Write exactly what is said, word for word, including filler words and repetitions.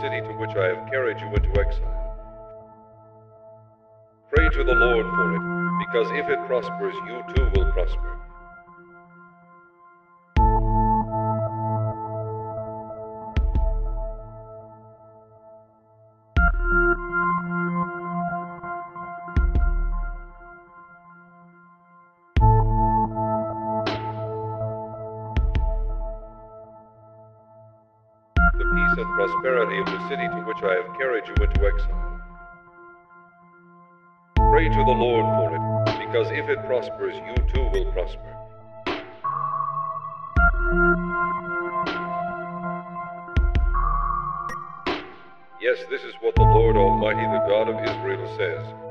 the city to which I have carried you into exile. Pray to the Lord for it, because if it prospers, you too will prosper. And prosperity of the city to which I have carried you into exile. Pray to the Lord for it, because if it prospers, you too will prosper. Yes, this is what the Lord Almighty, the God of Israel, says.